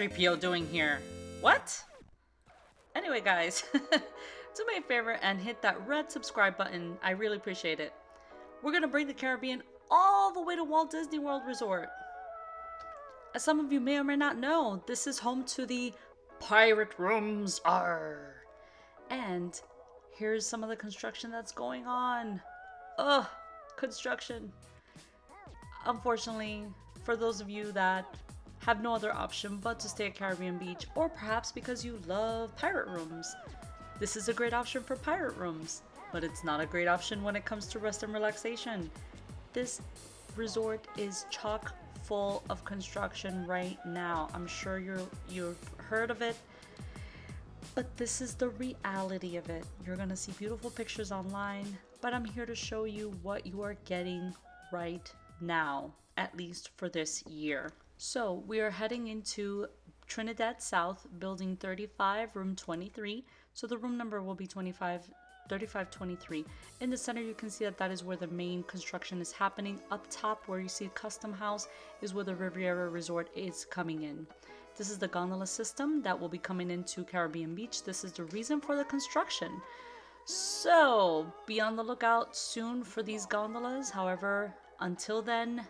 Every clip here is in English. C-3PO doing here? What? Anyway, guys, do me a favor and hit that red subscribe button. I really appreciate it. We're going to bring the Caribbean all the way to Walt Disney World Resort. As some of you may or may not know, this is home to the pirate rooms. Arr. And here's some of the construction that's going on. Ugh, construction. Unfortunately, for those of you that have no other option but to stay at Caribbean Beach, or perhaps because you love pirate rooms, this is a great option for pirate rooms, but it's not a great option when it comes to rest and relaxation. This resort is chock full of construction right now. I'm sure you've heard of it, but this is the reality of it. You're gonna see beautiful pictures online, but I'm here to show you what you are getting right now, at least for this year. So we are heading into Trinidad South, building 35, room 23. So the room number will be 3523. In the center, you can see that that is where the main construction is happening. Up top, where you see Custom House, is where the Riviera Resort is coming in. This is the gondola system that will be coming into Caribbean Beach. This is the reason for the construction. So be on the lookout soon for these gondolas. However, until then,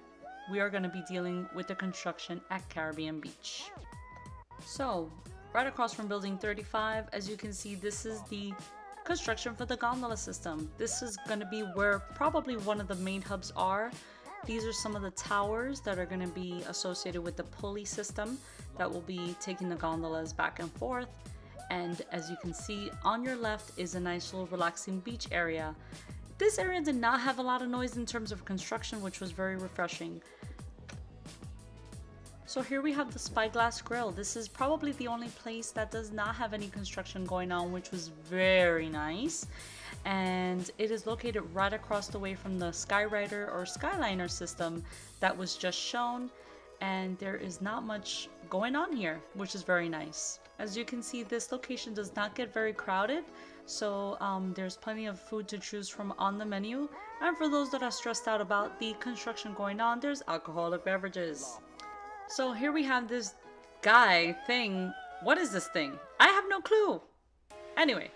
we are going to be dealing with the construction at Caribbean Beach. So right across from building 35, as you can see, this is the construction for the gondola system. This is going to be where probably one of the main hubs are. These are some of the towers that are going to be associated with the pulley system that will be taking the gondolas back and forth. And as you can see, on your left is a nice little relaxing beach area. This area did not have a lot of noise in terms of construction, which was very refreshing. So here we have the Spyglass Grill. This is probably the only place that does not have any construction going on, which was very nice. And it is located right across the way from the Skyrider or Skyliner system that was just shown. And there is not much going on here, which is very nice. As you can see, this location does not get very crowded. So there's plenty of food to choose from on the menu. And for those that are stressed out about the construction going on, there's alcoholic beverages. So here we have this guy thing. What is this thing? I have no clue. Anyway,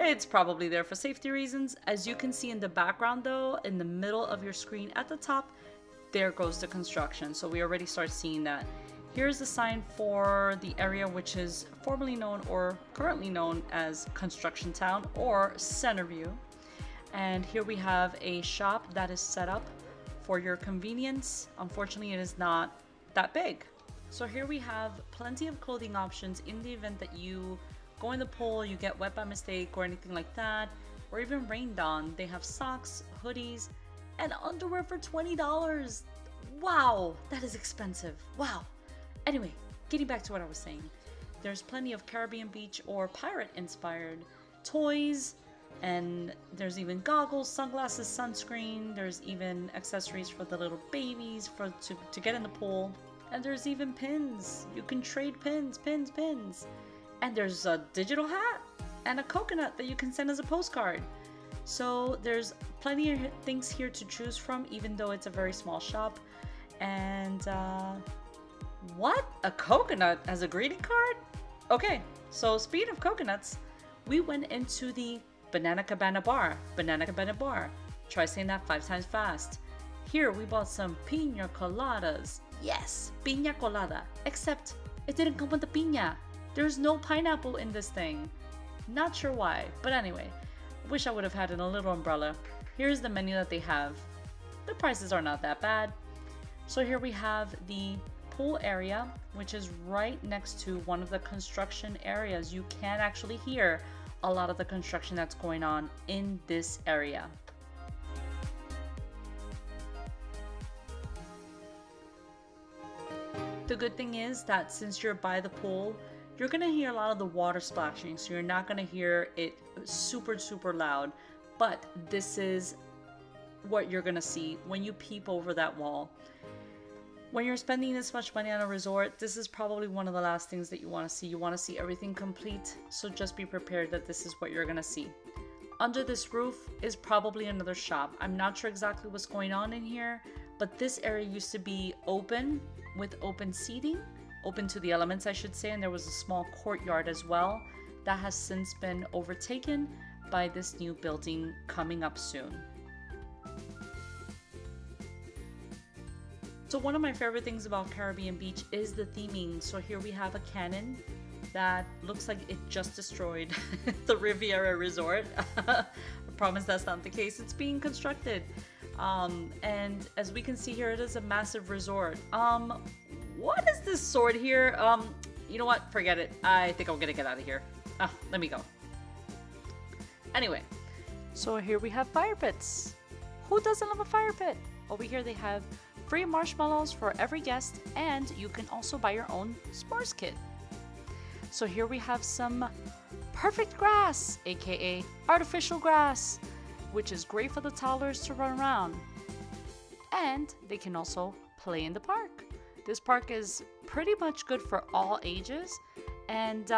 it's probably there for safety reasons. As you can see in the background though, in the middle of your screen at the top, there goes the construction. So we already start seeing that. Here's the sign for the area, which is formerly known or currently known as Construction Town or Centerview. And here we have a shop that is set up for your convenience. Unfortunately, it is not that big. So here we have plenty of clothing options in the event that you go in the pool, you get wet by mistake or anything like that, or even rained on. They have socks, hoodies, and underwear for $20. Wow, that is expensive. Wow. Anyway, getting back to what I was saying, there's plenty of Caribbean Beach or pirate-inspired toys, and there's even goggles, sunglasses, sunscreen. There's even accessories for the little babies to get in the pool, and there's even pins. You can trade pins, and there's a digital hat and a coconut that you can send as a postcard. So there's plenty of things here to choose from, even though it's a very small shop. And what? A coconut as a greeting card? Okay, so speaking of coconuts, we went into the Banana Cabana Bar. Banana Cabana Bar. Try saying that 5 times fast. Here we bought some piña coladas. Yes, piña colada. Except it didn't come with the piña. There's no pineapple in this thing. Not sure why, but anyway. Wish I would have had a little umbrella. Here's the menu that they have. The prices are not that bad. So here we have the pool area, which is right next to one of the construction areas. You can actually hear a lot of the construction that's going on in this area. The good thing is that since you're by the pool, you're gonna hear a lot of the water splashing, so you're not gonna hear it super loud, but this is what you're gonna see when you peep over that wall. When you're spending this much money on a resort, this is probably one of the last things that you want to see. You want to see everything complete, so just be prepared that this is what you're going to see. Under this roof is probably another shop. I'm not sure exactly what's going on in here, but this area used to be open with open seating, open to the elements, I should say, and there was a small courtyard as well that has since been overtaken by this new building coming up soon. So one of my favorite things about Caribbean Beach is the theming. So here we have a cannon that looks like it just destroyed the Riviera Resort. I promise that's not the case. It's being constructed. And as we can see here, it is a massive resort. What is this sword here? You know what? Forget it. I think I'm gonna get out of here. Ah, let me go. Anyway, so here we have fire pits. Who doesn't love a fire pit? Over here they have free marshmallows for every guest, and you can also buy your own s'mores kit. So here we have some perfect grass, aka artificial grass, which is great for the toddlers to run around. And they can also play in the park. This park is pretty much good for all ages, and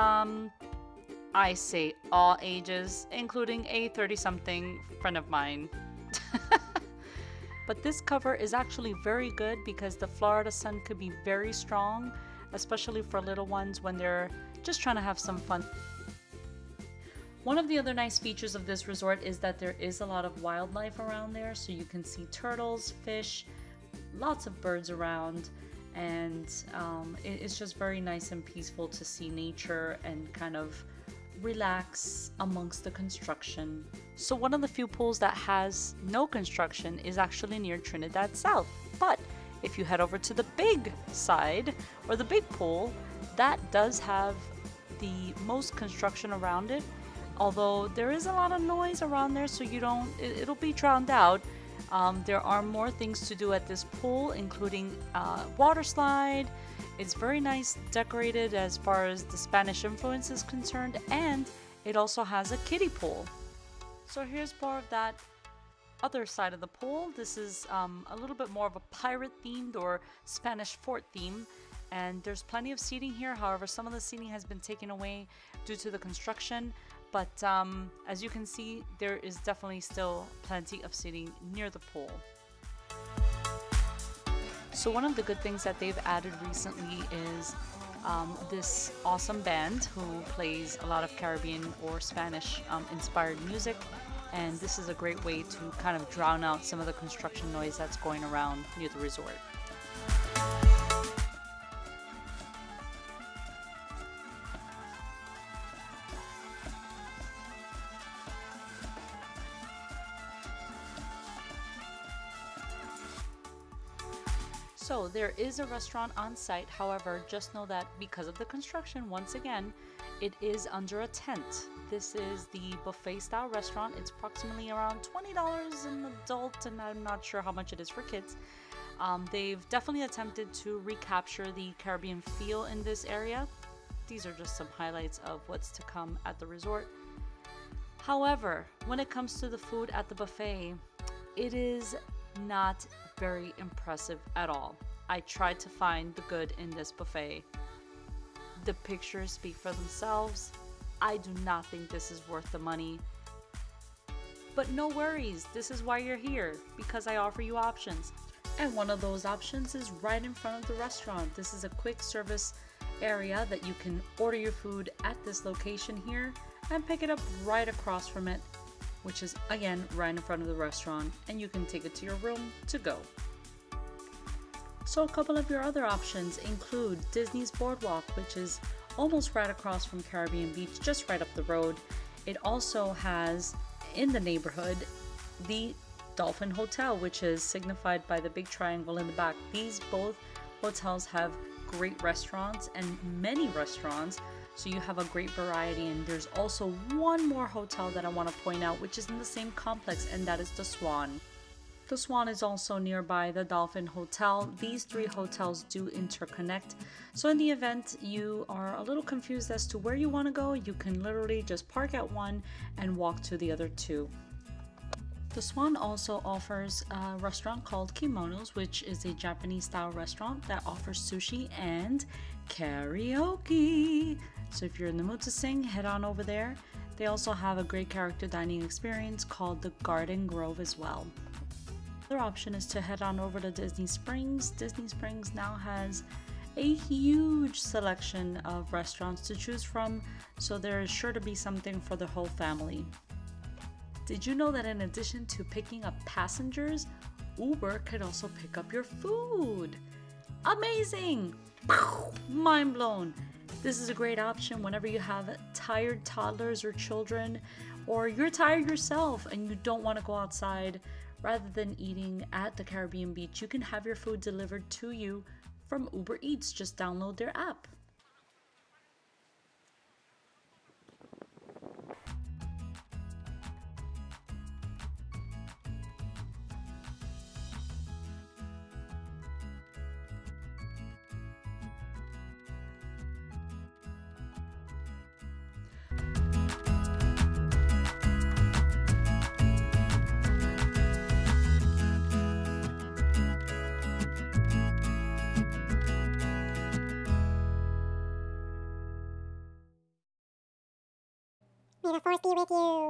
I say all ages, including a 30-something friend of mine. But this cover is actually very good because the Florida sun could be very strong, especially for little ones when they're just trying to have some fun. One of the other nice features of this resort is that there is a lot of wildlife around there, so you can see turtles, fish, lots of birds around, and it's just very nice and peaceful to see nature and kind of relax amongst the construction. So one of the few pools that has no construction is actually near Trinidad South, but if you head over to the big side or the big pool, that does have the most construction around it. Although there is a lot of noise around there, so it'll be drowned out. There are more things to do at this pool, including water slide. It's very nice decorated as far as the Spanish influence is concerned, and it also has a kiddie pool. So here's more of that other side of the pool. This is a little bit more of a pirate themed or Spanish fort theme. And there's plenty of seating here. However, some of the seating has been taken away due to the construction. But as you can see, there is definitely still plenty of seating near the pool. So one of the good things that they've added recently is this awesome band who plays a lot of Caribbean or Spanish inspired music. And this is a great way to kind of drown out some of the construction noise that's going around near the resort. So there is a restaurant on site, however, just know that because of the construction, once again, it is under a tent. This is the buffet style restaurant. It's approximately around $20 an adult, and I'm not sure how much it is for kids. They've definitely attempted to recapture the Caribbean feel in this area. These are just some highlights of what's to come at the resort. However, when it comes to the food at the buffet, it is not very impressive at all. I tried to find the good in this buffet. The pictures speak for themselves. I do not think this is worth the money. But no worries, this is why you're here, because I offer you options. And one of those options is right in front of the restaurant. This is a quick service area that you can order your food at this location here and pick it up right across from it, which is again right in front of the restaurant, and you can take it to your room to go. So a couple of your other options include Disney's Boardwalk, which is almost right across from Caribbean Beach, just right up the road. It also has in the neighborhood the Dolphin Hotel, which is signified by the big triangle in the back. These both hotels have great restaurants and many restaurants, so you have a great variety. And there's also one more hotel that I want to point out, which is in the same complex, and that is the Swan. The Swan is also nearby the Dolphin Hotel. These three hotels do interconnect, so in the event you are a little confused as to where you want to go, you can literally just park at one and walk to the other two. The Swan also offers a restaurant called Kimonos, which is a Japanese style restaurant that offers sushi and karaoke. So if you're in the mood to sing, head on over there. They also have a great character dining experience called the Garden Grove as well. Another option is to head on over to Disney Springs. Disney Springs now has a huge selection of restaurants to choose from, so there is sure to be something for the whole family. Did you know that in addition to picking up passengers, Uber could also pick up your food? Amazing! Mind blown! This is a great option whenever you have tired toddlers or children, or you're tired yourself and you don't want to go outside. Rather than eating at the Caribbean Beach, you can have your food delivered to you from Uber Eats. Just download their app. May the force be with you.